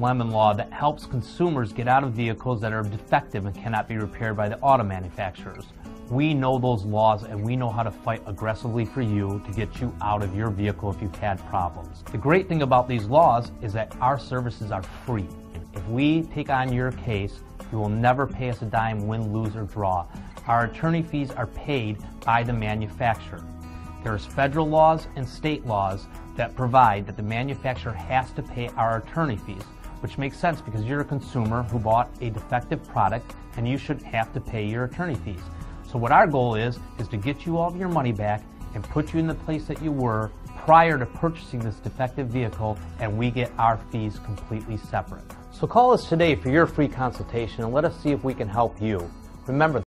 lemon law that helps consumers get out of vehicles that are defective and cannot be repaired by the auto manufacturers. We know those laws, and we know how to fight aggressively for you to get you out of your vehicle if you've had problems. The great thing about these laws is that our services are free. If we take on your case, you will never pay us a dime, win, lose, or draw. Our attorney fees are paid by the manufacturer. There's federal laws and state laws that provide that the manufacturer has to pay our attorney fees, which makes sense because you're a consumer who bought a defective product and you should have to pay your attorney fees. So what our goal is to get you all of your money back and put you in the place that you were prior to purchasing this defective vehicle, and we get our fees completely separate. So call us today for your free consultation and let us see if we can help you. Remember,